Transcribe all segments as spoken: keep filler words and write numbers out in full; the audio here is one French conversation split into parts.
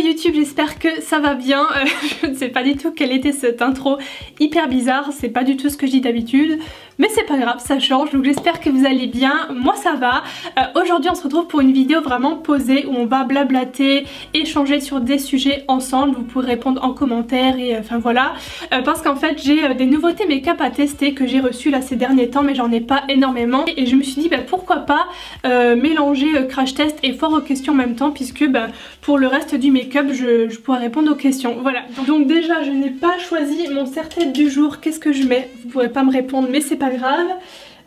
YouTube, j'espère que ça va bien. Euh, je ne sais pas du tout quelle était cette intro hyper bizarre, c'est pas du tout ce que je dis d'habitude, mais c'est pas grave, ça change, donc j'espère que vous allez bien, moi ça va. Euh, aujourd'hui on se retrouve pour une vidéo vraiment posée où on va blablater, échanger sur des sujets ensemble, vous pourrez répondre en commentaire et enfin euh, voilà, euh, parce qu'en fait j'ai euh, des nouveautés make-up à tester que j'ai reçues là ces derniers temps, mais j'en ai pas énormément et je me suis dit bah, pourquoi pas euh, mélanger euh, crash test et fort aux questions en même temps, puisque bah, pour le reste du make-up je, je pourrais répondre aux questions, voilà. Donc déjà je n'ai pas choisi mon serre-tête du jour, qu'est-ce que je mets? Vous pourrez pas me répondre mais c'est pas grave.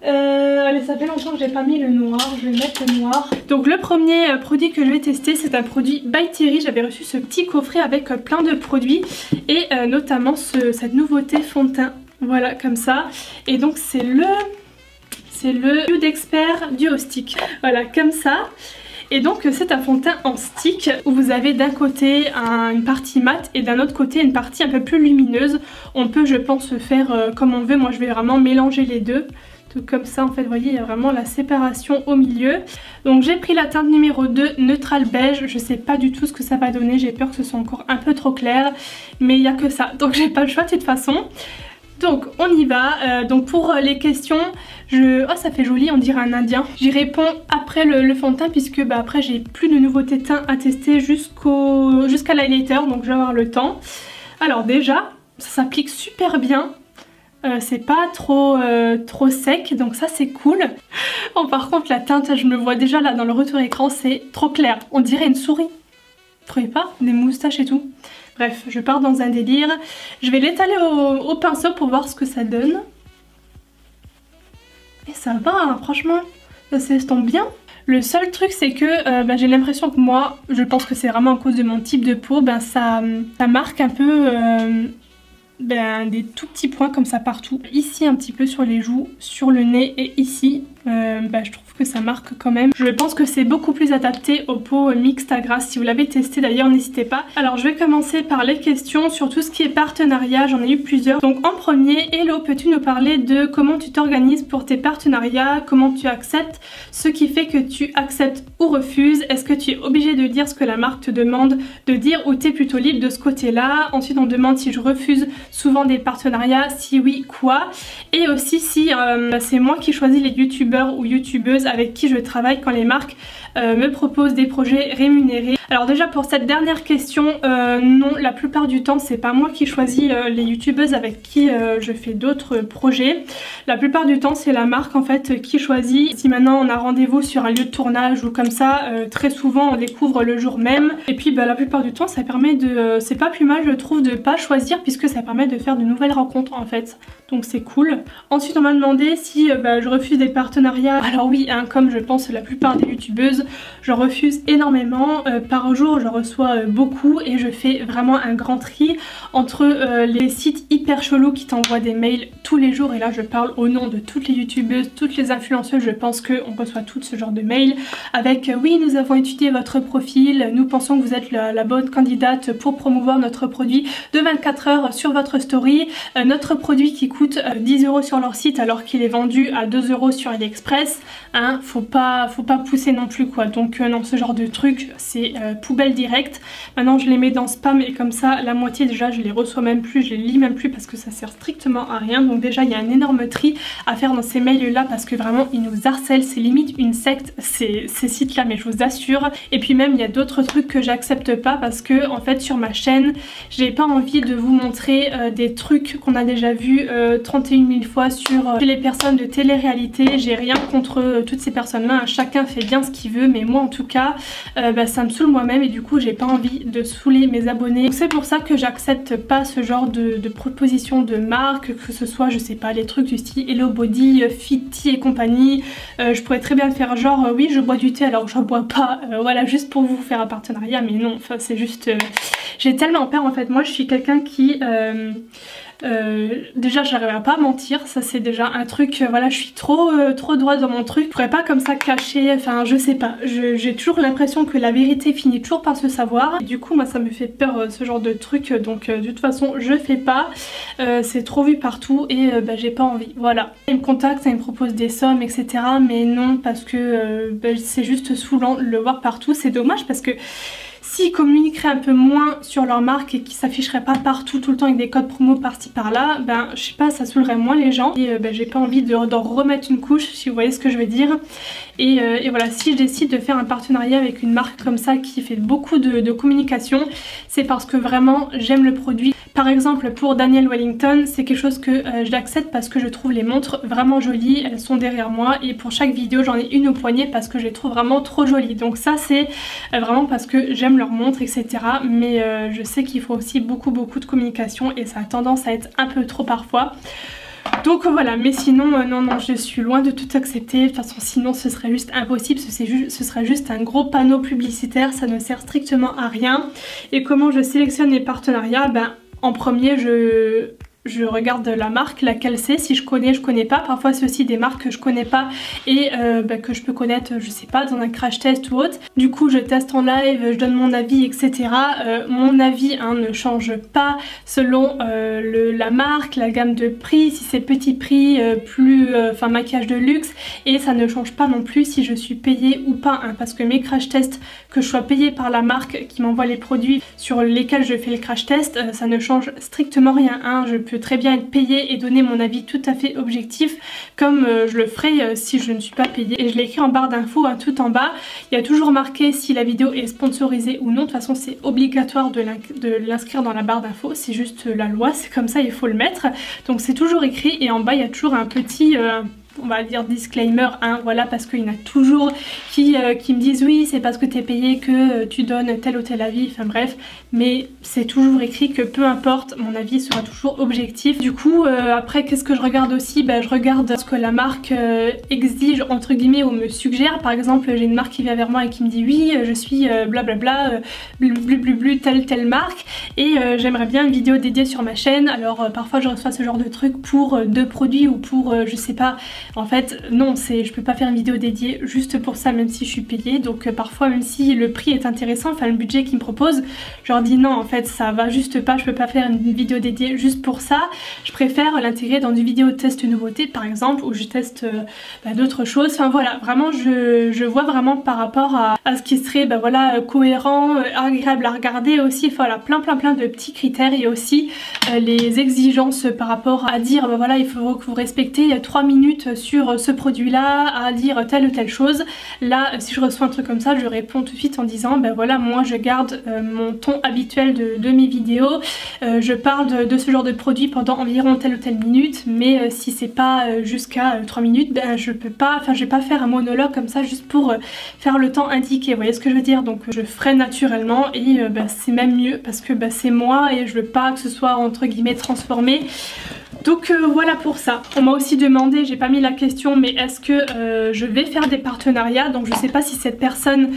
Euh, allez, ça fait longtemps que j'ai pas mis le noir, je vais mettre le noir. Donc le premier produit que je vais tester, c'est un produit by Terry. J'avais reçu ce petit coffret avec plein de produits et euh, notamment ce, cette nouveauté fond de teint, voilà comme ça. Et donc c'est le c'est le Youdexpert Duo Stick, voilà comme ça. Et donc c'est un fond de teint en stick où vous avez d'un côté un, une partie mat et d'un autre côté une partie un peu plus lumineuse. On peut je pense faire euh, comme on veut, moi je vais vraiment mélanger les deux. Tout comme ça en fait, vous voyez il y a vraiment la séparation au milieu. Donc j'ai pris la teinte numéro deux, Neutral Beige. Je sais pas du tout ce que ça va donner, j'ai peur que ce soit encore un peu trop clair. Mais il n'y a que ça, donc j'ai pas le choix de toute façon. Donc on y va, euh, donc pour les questions, je... oh ça fait joli, on dirait un indien. J'y réponds après le, le fond de teint puisque bah, après j'ai plus de nouveautés de teint à tester jusqu'au jusqu'à l'highlighter, donc je vais avoir le temps. Alors déjà, ça s'applique super bien. Euh, c'est pas trop, euh, trop sec, donc ça c'est cool. Bon par contre la teinte, je me vois déjà là dans le retour écran, c'est trop clair. On dirait une souris, vous trouvez pas? Des moustaches et tout. Bref, je pars dans un délire. Je vais l'étaler au, au pinceau pour voir ce que ça donne. Et ça va, hein, franchement, ça tombe bien. Le seul truc c'est que euh, bah, j'ai l'impression que moi, je pense que c'est vraiment à cause de mon type de peau, bah, ça, ça marque un peu... Euh, Ben, des tout petits points comme ça partout, ici un petit peu sur les joues, sur le nez et ici, euh, ben, je trouve que ça marque quand même. Je pense que c'est beaucoup plus adapté aux peaux mixtes à grasses, si vous l'avez testé d'ailleurs n'hésitez pas. Alors je vais commencer par les questions sur tout ce qui est partenariat, j'en ai eu plusieurs. Donc en premier, hello, peux-tu nous parler de comment tu t'organises pour tes partenariats, comment tu acceptes, ce qui fait que tu acceptes ou refuses, est-ce que tu es obligé de dire ce que la marque te demande de dire ou t'es plutôt libre de ce côté-là? Ensuite on demande si je refuse souvent des partenariats, si oui quoi, et aussi si euh, c'est moi qui choisis les youtubeurs ou youtubeuses avec qui je travaille quand les marques euh, me proposent des projets rémunérés. Alors déjà pour cette dernière question, euh, non, la plupart du temps c'est pas moi qui choisis euh, les youtubeuses avec qui euh, je fais d'autres projets. La plupart du temps c'est la marque en fait qui choisit. Si maintenant on a rendez-vous sur un lieu de tournage ou comme ça, euh, très souvent on découvre le jour même, et puis bah, la plupart du temps ça permet de... Euh, c'est pas plus mal je trouve de pas choisir puisque ça permet de faire de nouvelles rencontres en fait, donc c'est cool. Ensuite on m'a demandé si euh, bah, je refuse des partenariats. Alors oui hein, comme je pense la plupart des youtubeuses, je refuse énormément, euh, par jour je reçois euh, beaucoup et je fais vraiment un grand tri entre euh, les sites hyper chelous qui t'envoient des mails tous les jours, et là je parle au nom de toutes les youtubeuses, toutes les influenceuses, je pense qu'on reçoit toutes ce genre de mails avec euh, oui nous avons étudié votre profil, nous pensons que vous êtes la, la bonne candidate pour promouvoir notre produit de vingt-quatre heures sur votre story, euh, notre produit qui coûte euh, dix euros sur leur site alors qu'il est vendu à deux euros sur AliExpress, hein, faut pas, faut pas pousser non plus quoi. Donc euh, non, ce genre de truc c'est euh, poubelle directe. Maintenant je les mets dans spam et comme ça la moitié déjà je les reçois même plus, je les lis même plus parce que ça sert strictement à rien. Donc déjà il y a un énorme tri à faire dans ces mails là parce que vraiment ils nous harcèlent, c'est limite une secte ces, ces sites là, mais je vous assure. Et puis même il y a d'autres trucs que j'accepte pas parce que en fait sur ma chaîne j'ai pas envie de vous montrer euh, des trucs qu'on a déjà vu euh, trente et une mille fois sur euh, les personnes de télé-réalité. J'ai rien contre euh, toutes ces personnes là, hein. Chacun fait bien ce qu'il veut, mais moi en tout cas euh, bah, ça me saoule moi-même et du coup j'ai pas envie de saouler mes abonnés. C'est pour ça que j'accepte pas ce genre de, de propositions de marque, que ce soit je sais pas les trucs du style Hello Body, Fitty et compagnie. Euh, je pourrais très bien faire genre euh, oui je bois du thé alors j'en bois pas, euh, voilà juste pour vous faire un partenariat, mais non, enfin c'est juste euh, j'ai tellement peur en fait. Moi je suis quelqu'un qui euh, Euh, déjà j'arrive à pas mentir, ça c'est déjà un truc, euh, voilà je suis trop euh, trop droite dans mon truc, je pourrais pas comme ça cacher, enfin je sais pas, j'ai toujours l'impression que la vérité finit toujours par se savoir et du coup moi ça me fait peur euh, ce genre de truc, donc euh, de toute façon je fais pas, euh, c'est trop vu partout et euh, bah, j'ai pas envie, voilà. Ils me contactent, ils me proposent des sommes etc, mais non parce que euh, bah, c'est juste saoulant de le voir partout, c'est dommage parce que s'ils communiqueraient un peu moins sur leur marque et qu'ils s'afficheraient pas partout tout le temps avec des codes promo par-ci par-là, ben je sais pas, ça saoulerait moins les gens et euh, ben, j'ai pas envie de, d'en remettre une couche, si vous voyez ce que je veux dire. Et, euh, et voilà, si je décide de faire un partenariat avec une marque comme ça qui fait beaucoup de, de communication, c'est parce que vraiment j'aime le produit. Par exemple pour Daniel Wellington, c'est quelque chose que euh, je l'accepte parce que je trouve les montres vraiment jolies, elles sont derrière moi et pour chaque vidéo j'en ai une au poignet parce que je les trouve vraiment trop jolies. Donc ça c'est euh, vraiment parce que j'aime leurs montres, et cetera. Mais euh, je sais qu'il faut aussi beaucoup beaucoup de communication et ça a tendance à être un peu trop parfois. Donc voilà, mais sinon euh, non non, je suis loin de tout accepter, de toute façon sinon ce serait juste impossible, ce, ju ce serait juste un gros panneau publicitaire, ça ne sert strictement à rien. Et comment je sélectionne les partenariats? Ben en premier je... Je regarde la marque, laquelle c'est, si je connais, je connais pas. Parfois c'est aussi des marques que je connais pas et euh, bah, que je peux connaître, je sais pas, dans un crash test ou autre. Du coup je teste en live, je donne mon avis, et cetera. Euh, mon avis hein, ne change pas selon euh, le, la marque, la gamme de prix, si c'est petit prix, euh, plus, enfin euh, maquillage de luxe, et ça ne change pas non plus si je suis payée ou pas, hein, parce que mes crash tests, que je sois payée par la marque qui m'envoie les produits sur lesquels je fais le crash test, euh, ça ne change strictement rien. Hein, je peux très bien être payée et donner mon avis tout à fait objectif comme je le ferai si je ne suis pas payée. Et je l'écris en barre d'infos hein, tout en bas, il y a toujours marqué si la vidéo est sponsorisée ou non. De toute façon c'est obligatoire de l'inscrire dans la barre d'infos, c'est juste la loi, c'est comme ça, il faut le mettre. Donc c'est toujours écrit et en bas il y a toujours un petit... Euh, on va dire disclaimer, hein, voilà, parce qu'il y en a toujours qui, euh, qui me disent oui c'est parce que t'es payé que euh, tu donnes tel ou tel avis, enfin bref, mais c'est toujours écrit que peu importe, mon avis sera toujours objectif. Du coup euh, après qu'est-ce que je regarde aussi, ben, je regarde ce que la marque euh, exige entre guillemets ou me suggère. Par exemple j'ai une marque qui vient vers moi et qui me dit oui je suis blablabla blublu telle telle marque et euh, j'aimerais bien une vidéo dédiée sur ma chaîne. Alors euh, parfois je reçois ce genre de truc pour euh, deux produits ou pour euh, je sais pas. En fait non, c'est, je peux pas faire une vidéo dédiée juste pour ça même si je suis payée. Donc euh, parfois même si le prix est intéressant, enfin le budget qu'ils me proposent, je leur dis non en fait ça va juste pas, je peux pas faire une vidéo dédiée juste pour ça. Je préfère l'intégrer dans une vidéo test nouveauté par exemple, où je teste euh, bah, d'autres choses. Enfin voilà, vraiment je, je vois vraiment par rapport à, à ce qui serait bah, voilà, euh, cohérent, euh, agréable à regarder aussi. Enfin, voilà, plein plein plein de petits critères et aussi euh, les exigences par rapport à dire bah, voilà il faut que vous respectez trois minutes sur ce produit là, à dire telle ou telle chose. Là si je reçois un truc comme ça je réponds tout de suite en disant ben voilà moi je garde euh, mon ton habituel de, de mes vidéos, euh, je parle de, de ce genre de produit pendant environ telle ou telle minute, mais euh, si c'est pas euh, jusqu'à euh, trois minutes, ben je peux pas, enfin je vais pas faire un monologue comme ça juste pour euh, faire le temps indiqué, vous voyez ce que je veux dire. Donc je ferai naturellement et euh, ben, c'est même mieux parce que ben, c'est moi et je veux pas que ce soit entre guillemets transformé. Donc euh, voilà pour ça. On m'a aussi demandé, j'ai pas mis la question, mais est-ce que euh, je vais faire des partenariats? Donc je sais pas si cette personne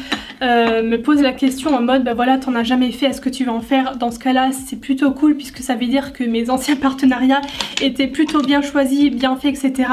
euh, me pose la question en mode bah voilà t'en as jamais fait, est-ce que tu vas en faire? Dans ce cas là c'est plutôt cool puisque ça veut dire que mes anciens partenariats étaient plutôt bien choisis, bien faits, etc.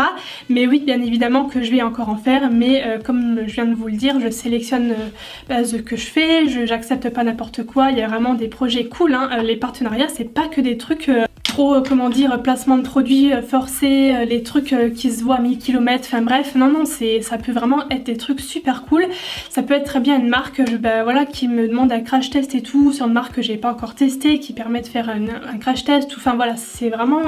Mais oui bien évidemment que je vais encore en faire, mais euh, comme je viens de vous le dire, je sélectionne euh, bah, ce que je fais, je j'accepte pas n'importe quoi. Il y a vraiment des projets cool hein. Les partenariats c'est pas que des trucs euh, trop, comment dire, placement de produits forcés, les trucs qui se voient à mille kilomètres, enfin bref, non non, c'est, ça peut vraiment être des trucs super cool. Ça peut être très bien une marque ben, voilà, qui me demande un crash test et tout, sur une marque que j'ai pas encore testée, qui permet de faire une, un crash test, enfin voilà, c'est vraiment,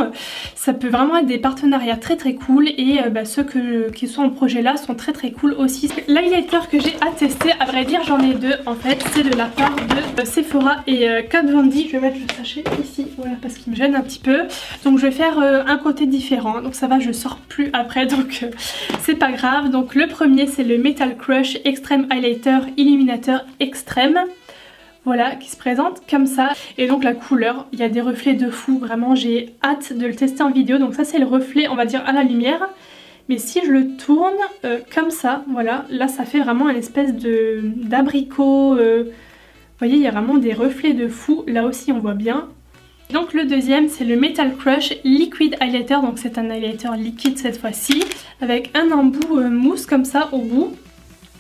ça peut vraiment être des partenariats très très cool et ben, ceux que, qui sont en projet là sont très très cool aussi. L'highlighter que j'ai à tester, à vrai dire j'en ai deux en fait, c'est de la part de Sephora et Kat Von D. Je vais mettre le sachet ici, voilà, parce qu'il me gêne un petit peu, donc je vais faire euh, un côté différent, donc ça va je sors plus après donc euh, c'est pas grave. Donc le premier c'est le Metal Crush Extreme Highlighter Illuminateur Extrême, voilà, qui se présente comme ça. Et donc la couleur, il y a des reflets de fou, vraiment j'ai hâte de le tester en vidéo. Donc ça c'est le reflet on va dire à la lumière, mais si je le tourne euh, comme ça, voilà, là ça fait vraiment une espèce de d'abricot, euh, vous voyez il y a vraiment des reflets de fou, là aussi on voit bien. Donc le deuxième c'est le Metal Crush Liquid Highlighter, donc c'est un highlighter liquide cette fois-ci, avec un embout euh, mousse comme ça au bout.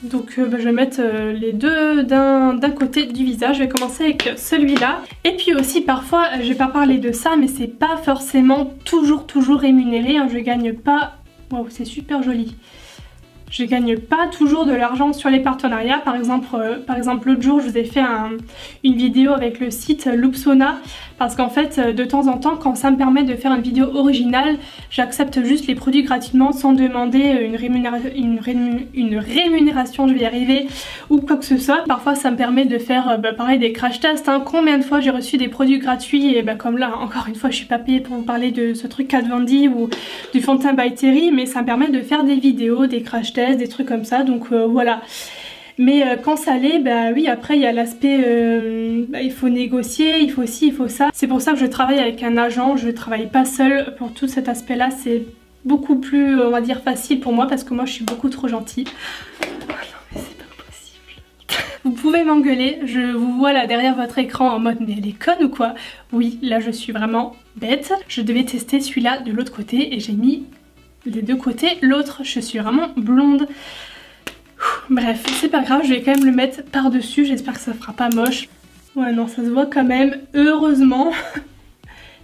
Donc euh, bah, je vais mettre euh, les deux d'un côté du visage, je vais commencer avec celui-là. Et puis aussi parfois, euh, je vais pas parler de ça, mais c'est pas forcément toujours toujours rémunéré, hein. Je gagne pas, waouh c'est super joli, je gagne pas toujours de l'argent sur les partenariats. Par exemple, euh, par exemple l'autre jour je vous ai fait un, une vidéo avec le site Loopsona, parce qu'en fait de temps en temps, quand ça me permet de faire une vidéo originale, j'accepte juste les produits gratuitement sans demander une, rémunéra une, rémun une rémunération, je vais y arriver, ou quoi que ce soit. Parfois ça me permet de faire euh, bah, pareil, des crash tests, hein. Combien de fois j'ai reçu des produits gratuits et bah, comme là encore une fois je suis pas payée pour vous parler de ce truc Kat Von D ou du fond de teint by Terry, mais ça me permet de faire des vidéos, des crash tests, des trucs comme ça, donc euh, voilà. Mais euh, quand ça l'est, bah oui, après il y a l'aspect euh, bah, il faut négocier, il faut ci, il faut ça. C'est pour ça que je travaille avec un agent, je travaille pas seule. Pour tout cet aspect là, c'est beaucoup plus, on va dire, facile pour moi, parce que moi je suis beaucoup trop gentille. Vous pouvez m'engueuler, je vous vois là derrière votre écran en mode mais elle est conne ou quoi? Oui, là je suis vraiment bête. Je devais tester celui-là de l'autre côté et j'ai mis des deux côtés l'autre, je suis vraiment blonde. Bref, c'est pas grave, je vais quand même le mettre par dessus, j'espère que ça fera pas moche. Ouais non, ça se voit quand même, heureusement.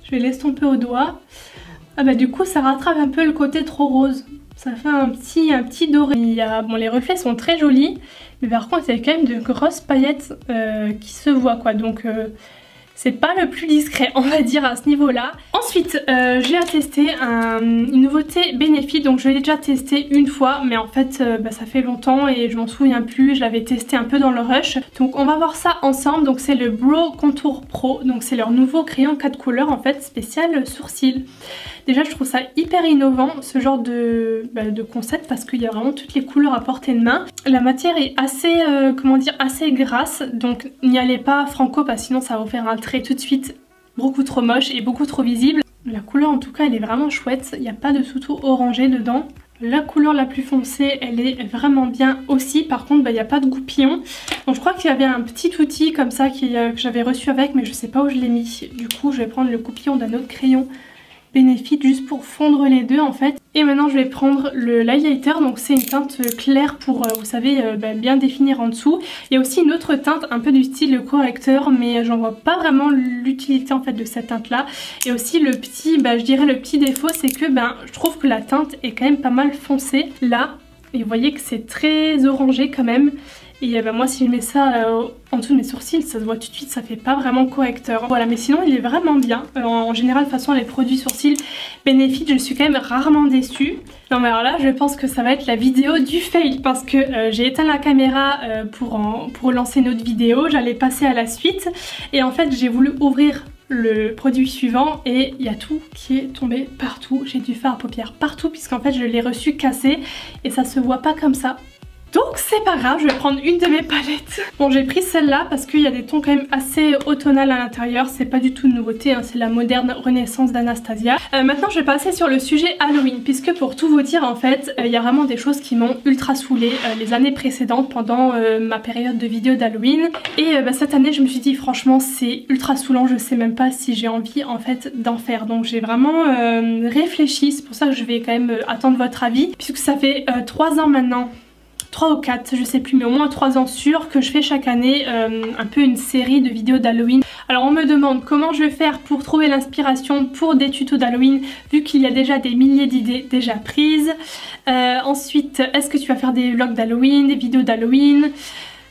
Je vais l'estomper au doigt. Ah bah du coup ça rattrape un peu le côté trop rose, ça fait un petit, un petit doré. Il y a, bon, les reflets sont très jolis, mais par contre il y a quand même de grosses paillettes euh, qui se voient quoi, donc euh, c'est pas le plus discret, on va dire, à ce niveau-là. Ensuite, euh, j'ai à tester un, une nouveauté Benefit. Donc je l'ai déjà testé une fois, mais en fait, euh, bah, ça fait longtemps et je m'en souviens plus. Je l'avais testé un peu dans le rush. Donc on va voir ça ensemble. Donc c'est le Brow Contour Pro. Donc c'est leur nouveau crayon quatre couleurs, en fait, spécial sourcil. Déjà, je trouve ça hyper innovant, ce genre de, bah, de concept, parce qu'il y a vraiment toutes les couleurs à portée de main. La matière est assez, euh, comment dire, assez grasse. Donc n'y allez pas franco, parce que sinon ça va vous faire un trait tout de suite beaucoup trop moche et beaucoup trop visible. La couleur en tout cas elle est vraiment chouette, il n'y a pas de sous-tons orangé dedans. La couleur la plus foncée elle est vraiment bien aussi, par contre bah, il n'y a pas de goupillon. Donc je crois qu'il y avait un petit outil comme ça qui, euh, que j'avais reçu avec, mais je sais pas où je l'ai mis. Du coup je vais prendre le goupillon d'un autre crayon Benefit juste pour fondre les deux en fait. Et maintenant je vais prendre le highlighter, donc c'est une teinte claire pour vous savez euh, bah, bien définir en dessous. Il y a aussi une autre teinte un peu du style le correcteur, mais j'en vois pas vraiment l'utilité en fait de cette teinte là. Et aussi le petit, bah, je dirais le petit défaut, c'est que ben bah, je trouve que la teinte est quand même pas mal foncée là, et vous voyez que c'est très orangé quand même. Et bah moi si je mets ça euh, en dessous de mes sourcils, ça se voit tout de suite, ça fait pas vraiment correcteur. Voilà, mais sinon il est vraiment bien. Euh, en général, de toute façon les produits sourcils Benefit, je suis quand même rarement déçue. Non mais alors là je pense que ça va être la vidéo du fail, parce que euh, j'ai éteint la caméra euh, pour, en, pour lancer notre vidéo, j'allais passer à la suite. Et en fait j'ai voulu ouvrir le produit suivant et il y a tout qui est tombé partout. J'ai dû faire à paupières partout, puisqu'en fait je l'ai reçu cassé et ça se voit pas comme ça. Donc c'est pas grave, je vais prendre une de mes palettes. Bon, j'ai pris celle-là parce qu'il y a des tons quand même assez automnales à l'intérieur. C'est pas du tout une nouveauté, hein, c'est la moderne renaissance d'Anastasia. Euh, maintenant je vais passer sur le sujet Halloween, puisque pour tout vous dire en fait, il euh, y a vraiment des choses qui m'ont ultra saoulée euh, les années précédentes pendant euh, ma période de vidéo d'Halloween. Et euh, bah, cette année je me suis dit franchement c'est ultra saoulant, je sais même pas si j'ai envie en fait d'en faire. Donc j'ai vraiment euh, réfléchi, c'est pour ça que je vais quand même euh, attendre votre avis, puisque ça fait euh, trois ans maintenant, trois ou quatre, je sais plus, mais au moins trois ans sûr que je fais chaque année euh, un peu une série de vidéos d'Halloween. Alors on me demande comment je vais faire pour trouver l'inspiration pour des tutos d'Halloween, vu qu'il y a déjà des milliers d'idées déjà prises. Euh, ensuite, est-ce que tu vas faire des vlogs d'Halloween, des vidéos d'Halloween?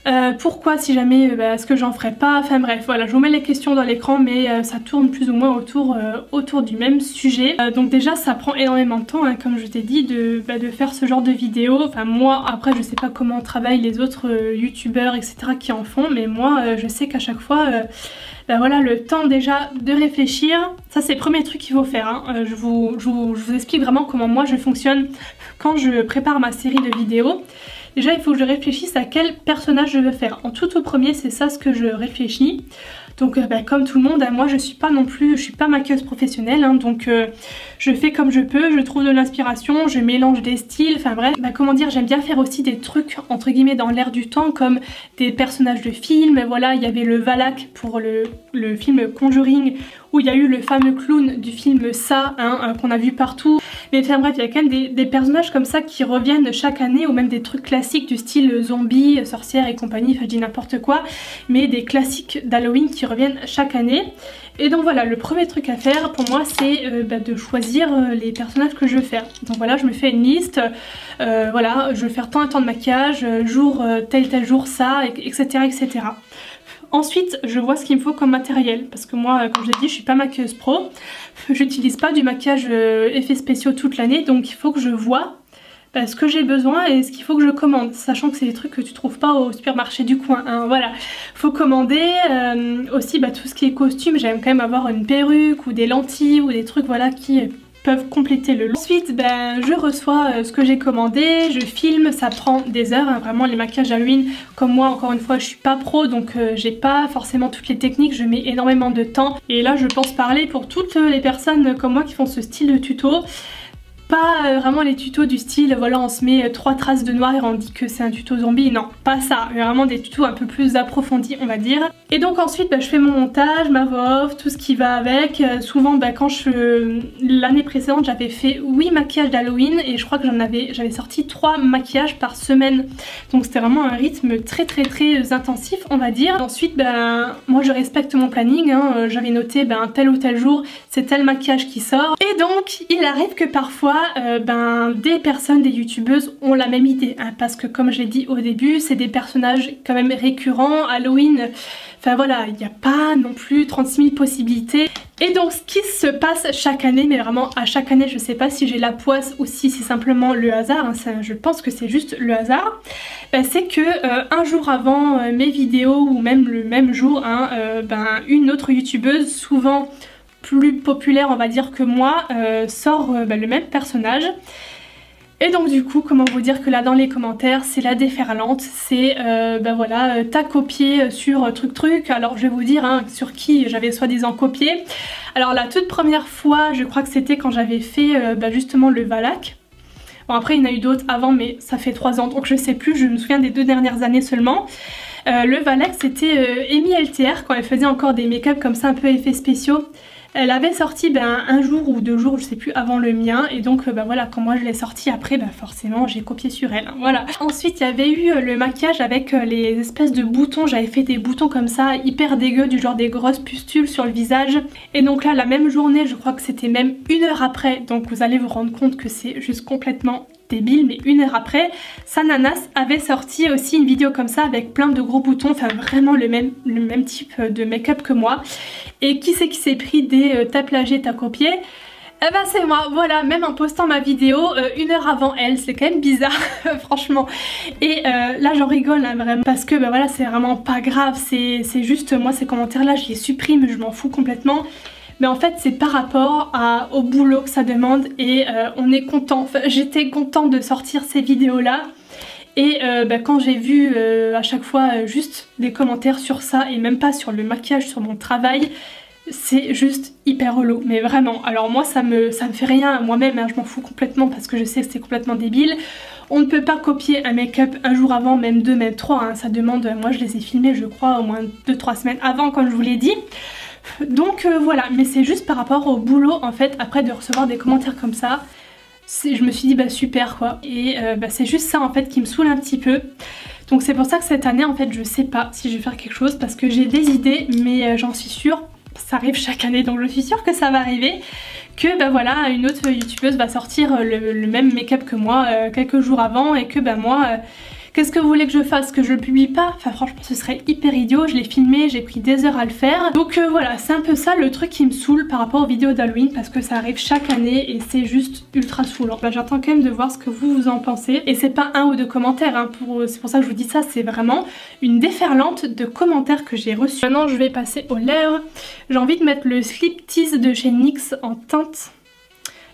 Euh, pourquoi, si jamais, bah, est-ce que j'en ferai pas? Enfin bref, voilà, je vous mets les questions dans l'écran, mais euh, ça tourne plus ou moins autour, euh, autour du même sujet. Euh, donc déjà ça prend énormément de temps, hein, comme je t'ai dit, de, bah, de faire ce genre de vidéos. Enfin moi, après je sais pas comment travaillent les autres euh, youtubeurs etc qui en font, mais moi euh, je sais qu'à chaque fois euh, bah, voilà, le temps déjà de réfléchir, ça c'est le premier truc qu'il faut faire, hein. euh, je, vous, je, vous, je vous explique vraiment comment moi je fonctionne quand je prépare ma série de vidéos. Déjà il faut que je réfléchisse à quel personnage je veux faire. En tout au premier, c'est ça ce que je réfléchis. Donc euh, bah, comme tout le monde, hein, moi je suis pas non plus, je suis pas maquilleuse professionnelle, hein, donc euh, je fais comme je peux, je trouve de l'inspiration, je mélange des styles, enfin bref, bah, comment dire, j'aime bien faire aussi des trucs entre guillemets dans l'air du temps, comme des personnages de films. Voilà, il y avait le Valak pour le, le film Conjuring, où il y a eu le fameux clown du film Ça, hein, euh, qu'on a vu partout. Mais enfin bref, il y a quand même des, des personnages comme ça qui reviennent chaque année, ou même des trucs classiques du style zombie, sorcière et compagnie, enfin je dis n'importe quoi, mais des classiques d'Halloween qui reviennent chaque année. Et donc voilà, le premier truc à faire pour moi c'est euh, bah, de choisir euh, les personnages que je veux faire. Donc voilà, je me fais une liste, euh, voilà, je veux faire tant et tant de maquillage, jour, euh, tel tel jour, ça, etc, etc. Ensuite, je vois ce qu'il me faut comme matériel, parce que moi, comme je l'ai dit, je suis pas maquilleuse pro, j'utilise pas du maquillage euh, effets spéciaux toute l'année, donc il faut que je vois bah, ce que j'ai besoin et ce qu'il faut que je commande, sachant que c'est des trucs que tu trouves pas au supermarché du coin, hein, voilà. Faut commander euh, aussi bah, tout ce qui est costume, j'aime quand même avoir une perruque ou des lentilles ou des trucs voilà qui peuvent compléter le look. Ensuite, ben, je reçois euh, ce que j'ai commandé, je filme, ça prend des heures, hein, vraiment les maquillages Halloween, comme moi encore une fois je suis pas pro, donc euh, j'ai pas forcément toutes les techniques, je mets énormément de temps, et là je pense parler pour toutes les personnes comme moi qui font ce style de tuto. Pas vraiment les tutos du style voilà on se met trois traces de noir et on dit que c'est un tuto zombie, non pas ça, mais vraiment des tutos un peu plus approfondis on va dire. Et donc ensuite bah, je fais mon montage, ma voix off, tout ce qui va avec. euh, souvent bah, quand je l'année précédente j'avais fait huit maquillages d'Halloween et je crois que j'en avais j'avais sorti trois maquillages par semaine, donc c'était vraiment un rythme très très très intensif on va dire. Ensuite bah, moi je respecte mon planning, hein. J'avais noté bah, tel ou tel jour c'est tel maquillage qui sort, et donc il arrive que parfois Euh, ben, des personnes, des youtubeuses ont la même idée, hein, parce que comme je l'ai dit au début, c'est des personnages quand même récurrents, Halloween, enfin voilà, il n'y a pas non plus trente-six mille possibilités. Et donc ce qui se passe chaque année, mais vraiment à chaque année, je sais pas si j'ai la poisse ou si c'est simplement le hasard, hein, ça, je pense que c'est juste le hasard, ben, c'est que euh, un jour avant euh, mes vidéos, ou même le même jour, hein, euh, ben, une autre youtubeuse, souvent plus populaire on va dire que moi, euh, sort euh, bah, le même personnage. Et donc du coup, comment vous dire que là dans les commentaires c'est la déferlante, c'est euh, bah voilà, euh, t'as copié sur euh, truc truc. Alors je vais vous dire hein, sur qui j'avais soi-disant copié. Alors la toute première fois, je crois que c'était quand j'avais fait euh, bah, justement le Valak. Bon après il y en a eu d'autres avant mais ça fait trois ans donc je sais plus, je me souviens des deux dernières années seulement. Euh, le Valak c'était euh, Amy L T R quand elle faisait encore des make-up comme ça un peu effets spéciaux. Elle avait sorti ben, un jour ou deux jours, je sais plus, avant le mien. Et donc ben, voilà, quand moi je l'ai sorti après, ben, forcément j'ai copié sur elle. Hein, voilà. Ensuite il y avait eu le maquillage avec les espèces de boutons. J'avais fait des boutons comme ça, hyper dégueu, du genre des grosses pustules sur le visage. Et donc là, la même journée, je crois que c'était même une heure après. Donc vous allez vous rendre compte que c'est juste complètement débile, mais une heure après, Sananas avait sorti aussi une vidéo comme ça avec plein de gros boutons, enfin vraiment le même, le même type de make-up que moi. Et qui c'est qui s'est pris des euh, t'as plagié, t'as copié? Eh ben c'est moi, voilà, même en postant ma vidéo euh, une heure avant elle, c'est quand même bizarre, franchement. Et euh, là j'en rigole hein, vraiment, parce que ben voilà c'est vraiment pas grave, c'est juste moi ces commentaires là je les supprime, je m'en fous complètement. Mais en fait c'est par rapport à, au boulot que ça demande et euh, on est content, enfin, j'étais contente de sortir ces vidéos là. Et euh, bah, quand j'ai vu euh, à chaque fois euh, juste des commentaires sur ça et même pas sur le maquillage, sur mon travail, c'est juste hyper relou, mais vraiment. Alors moi ça me, ça me fait rien à moi-même, hein, je m'en fous complètement parce que je sais que c'est complètement débile. On ne peut pas copier un make-up un jour avant, même deux, même trois, hein, ça demande, moi je les ai filmés je crois au moins deux trois semaines avant comme je vous l'ai dit. Donc euh, voilà, mais c'est juste par rapport au boulot en fait, après de recevoir des commentaires comme ça. Je me suis dit bah super quoi, et euh, bah, c'est juste ça en fait qui me saoule un petit peu. Donc c'est pour ça que cette année en fait je sais pas si je vais faire quelque chose, parce que j'ai des idées mais euh, j'en suis sûre, ça arrive chaque année donc je suis sûre que ça va arriver, que bah voilà une autre youtubeuse va sortir le, le même make-up que moi euh, quelques jours avant, et que bah moi euh, qu'est-ce que vous voulez que je fasse, que je le publie pas? Enfin franchement ce serait hyper idiot, je l'ai filmé, j'ai pris des heures à le faire. Donc euh, voilà, c'est un peu ça le truc qui me saoule par rapport aux vidéos d'Halloween, parce que ça arrive chaque année et c'est juste ultra saoulant. Bah, j'attends quand même de voir ce que vous vous en pensez, et c'est pas un ou deux commentaires, hein, pour... c'est pour ça que je vous dis ça, c'est vraiment une déferlante de commentaires que j'ai reçus. Maintenant je vais passer aux lèvres, j'ai envie de mettre le Slip Tease de chez N Y X en teinte.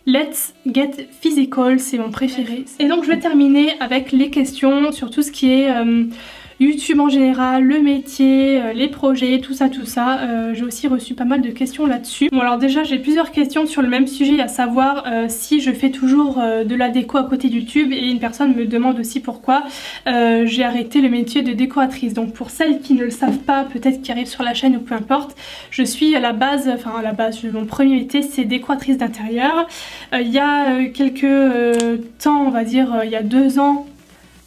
Let's Get Physical, c'est mon préféré. Et donc je vais terminer avec les questions sur tout ce qui est euh, YouTube en général, le métier, euh, les projets, tout ça tout ça. Euh, j'ai aussi reçu pas mal de questions là-dessus. Bon alors déjà j'ai plusieurs questions sur le même sujet, à savoir euh, si je fais toujours euh, de la déco à côté du tube, et une personne me demande aussi pourquoi euh, j'ai arrêté le métier de décoratrice. Donc pour celles qui ne le savent pas, peut-être qui arrivent sur la chaîne ou peu importe, je suis à la base, enfin à la base mon premier métier c'est décoratrice d'intérieur. Euh, il y a quelques euh, temps, on va dire il y a deux ans,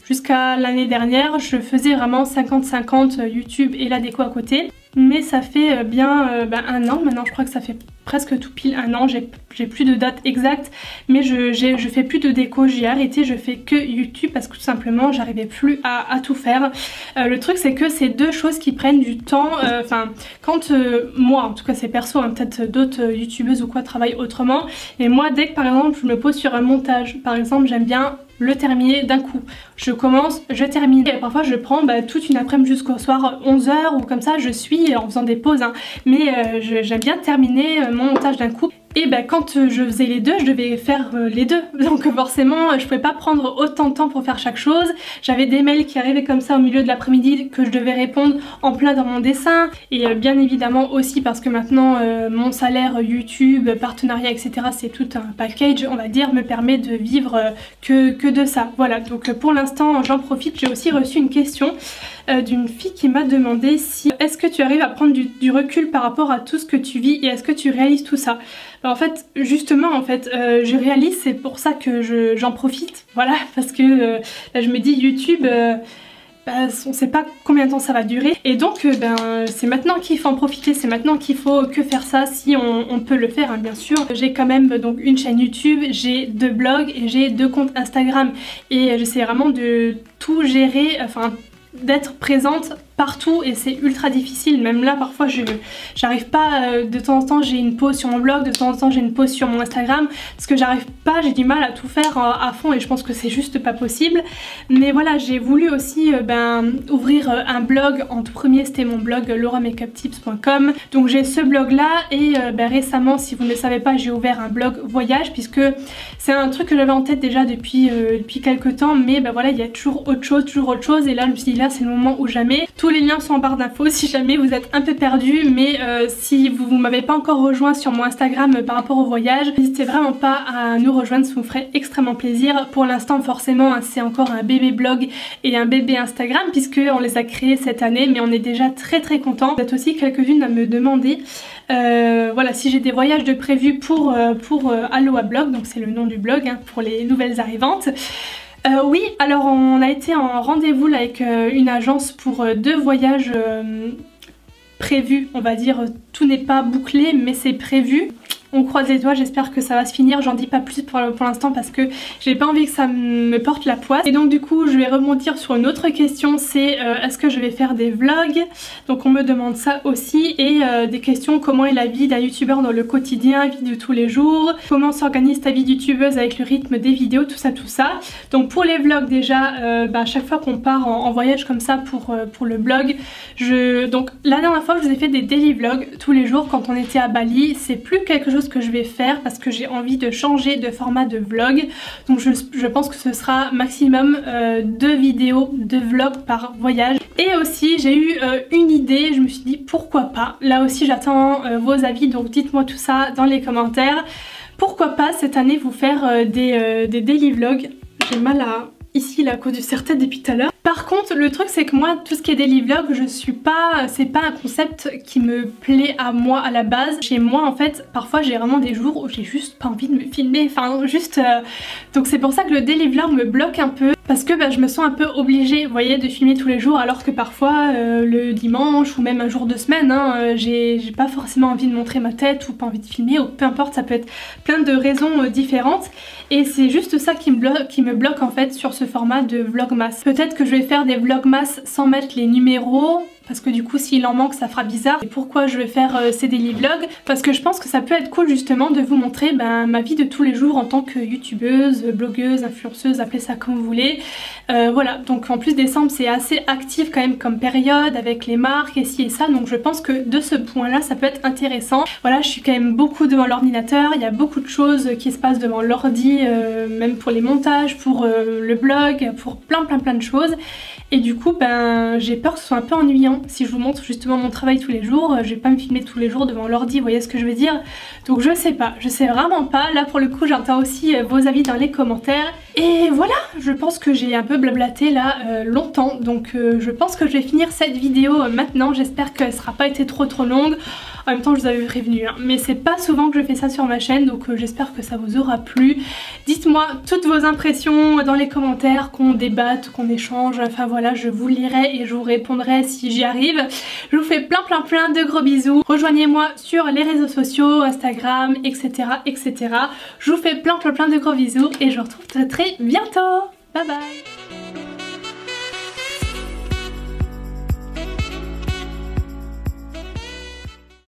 jusqu'à l'année dernière, je faisais vraiment cinquante cinquante YouTube et la déco à côté. Mais ça fait bien euh, bah, un an maintenant, je crois que ça fait presque tout pile un an, j'ai plus de date exacte, mais je, je fais plus de déco, j'ai arrêté, je fais que YouTube parce que tout simplement j'arrivais plus à, à tout faire. Euh, le truc c'est que c'est deux choses qui prennent du temps, enfin euh, quand euh, moi, en tout cas c'est perso, hein, peut-être d'autres euh, youtubeuses ou quoi travaillent autrement, et moi dès que par exemple je me pose sur un montage, par exemple j'aime bien le terminer d'un coup, je commence, je termine, et parfois je prends bah, toute une après-midi jusqu'au soir onze heures ou comme ça, je suis en faisant des pauses, hein, mais euh, j'aime bien terminer euh, mon montage d'un coup. Et ben quand je faisais les deux, je devais faire les deux, donc forcément je pouvais pas prendre autant de temps pour faire chaque chose. J'avais des mails qui arrivaient comme ça au milieu de l'après-midi que je devais répondre en plein dans mon dessin, et bien évidemment aussi parce que maintenant euh, mon salaire YouTube, partenariat etc, c'est tout un package on va dire, me permet de vivre que, que de ça. Voilà, donc pour l'instant j'en profite. J'ai aussi reçu une question euh, d'une fille qui m'a demandé si est-ce que tu arrives à prendre du, du recul par rapport à tout ce que tu vis, et est-ce que tu réalises tout ça. En fait, justement, en fait, euh, je réalise, c'est pour ça que je, j'en profite, voilà, parce que euh, là, je me dis YouTube, euh, bah, on sait pas combien de temps ça va durer, et donc euh, ben, c'est maintenant qu'il faut en profiter, c'est maintenant qu'il faut que faire ça, si on, on peut le faire, hein, bien sûr. J'ai quand même donc une chaîne YouTube, j'ai deux blogs et j'ai deux comptes Instagram, et j'essaie vraiment de tout gérer, enfin d'être présente partout, et c'est ultra difficile. Même là parfois je j'arrive pas, euh, de temps en temps j'ai une pause sur mon blog, de temps en temps j'ai une pause sur mon Instagram, parce que j'arrive pas, j'ai du mal à tout faire à, à fond, et je pense que c'est juste pas possible. Mais voilà, j'ai voulu aussi euh, ben, ouvrir euh, un blog. En tout premier c'était mon blog euh, laura make up tips point com, donc j'ai ce blog là, et euh, ben, récemment, si vous ne le savez pas, j'ai ouvert un blog voyage, puisque c'est un truc que j'avais en tête déjà depuis, euh, depuis quelques temps, mais ben voilà, il y a toujours autre chose, toujours autre chose, et là je me suis dit là c'est le moment ou jamais. Tout Tous les liens sont en barre d'infos si jamais vous êtes un peu perdu, mais euh, si vous ne m'avez pas encore rejoint sur mon Instagram euh, par rapport au voyage, n'hésitez vraiment pas à nous rejoindre, ça vous ferait extrêmement plaisir. Pour l'instant forcément hein, c'est encore un bébé blog et un bébé Instagram, puisque on les a créés cette année, mais on est déjà très très contents. Vous êtes aussi quelques-unes à me demander euh, voilà, si j'ai des voyages de prévus pour, euh, pour euh, Aloha Blog, donc c'est le nom du blog hein, pour les nouvelles arrivantes. Euh, oui, alors on a été en rendez-vous avec euh, une agence pour euh, deux voyages euh, prévus, on va dire. Tout n'est pas bouclé mais c'est prévu. On croise les doigts, j'espère que ça va se finir, j'en dis pas plus pour, pour l'instant parce que j'ai pas envie que ça me porte la poisse. Et donc du coup je vais rebondir sur une autre question, c'est euh, est-ce que je vais faire des vlogs, donc on me demande ça aussi, et euh, des questions, comment est la vie d'un youtubeur dans le quotidien, vie de tous les jours, comment s'organise ta vie youtubeuse avec le rythme des vidéos, tout ça tout ça. Donc pour les vlogs déjà, euh, bah, chaque fois qu'on part en, en voyage comme ça pour, euh, pour le blog, je... donc la dernière fois je vous ai fait des daily vlogs tous les jours quand on était à Bali. C'est plus quelque chose que je vais faire parce que j'ai envie de changer de format de vlog, donc je, je pense que ce sera maximum euh, deux vidéos de vlog par voyage. Et aussi j'ai eu euh, une idée, je me suis dit pourquoi pas, là aussi j'attends euh, vos avis, donc dites moi tout ça dans les commentaires, pourquoi pas cette année vous faire euh, des, euh, des daily vlogs. J'ai mal à ici là à cause du serre-tête depuis tout à l'heure. Par contre le truc c'est que moi tout ce qui est daily vlog, je suis pas, c'est pas un concept qui me plaît à moi à la base. Chez moi en fait parfois j'ai vraiment des jours où j'ai juste pas envie de me filmer, enfin juste euh... donc c'est pour ça que le daily vlog me bloque un peu, parce que bah, je me sens un peu obligée, vous voyez, de filmer tous les jours, alors que parfois euh, le dimanche ou même un jour de semaine hein, j'ai pas forcément envie de montrer ma tête ou pas envie de filmer ou peu importe, ça peut être plein de raisons euh, différentes, et c'est juste ça qui me bloque, qui me bloque en fait sur ce format de vlogmas. Peut-être que je vais faire des vlogmas sans mettre les numéros, parce que du coup s'il en manque ça fera bizarre. Et pourquoi je vais faire euh, ces daily vlogs, parce que je pense que ça peut être cool justement de vous montrer ben, ma vie de tous les jours en tant que youtubeuse, blogueuse, influenceuse, appelez ça comme vous voulez. Euh, voilà, donc en plus décembre c'est assez actif quand même comme période avec les marques et ci et ça, donc je pense que de ce point là ça peut être intéressant. Voilà, je suis quand même beaucoup devant l'ordinateur, il y a beaucoup de choses qui se passent devant l'ordi, euh, même pour les montages, pour euh, le blog, pour plein plein plein de choses. et du coup ben j'ai peur que ce soit un peu ennuyant si je vous montre justement mon travail tous les jours. Je vais pas me filmer tous les jours devant l'ordi, vous voyez ce que je veux dire. Donc je sais pas, je sais vraiment pas, là pour le coup j'entends aussi vos avis dans les commentaires. Et voilà, je pense que j'ai un peu blablaté là euh, longtemps, donc euh, je pense que je vais finir cette vidéo euh, maintenant. J'espère qu'elle sera pas été trop trop longue. En même temps je vous avais prévenu hein, mais c'est pas souvent que je fais ça sur ma chaîne, donc euh, j'espère que ça vous aura plu. Dites-moi toutes vos impressions dans les commentaires, qu'on débatte, qu'on échange, enfin voilà, je vous lirai et je vous répondrai si j'y arrive. Je vous fais plein plein plein de gros bisous. Rejoignez-moi sur les réseaux sociaux, Instagram, etc, etc. Je vous fais plein plein plein de gros bisous et je vous retrouve très très bientôt. Bye bye.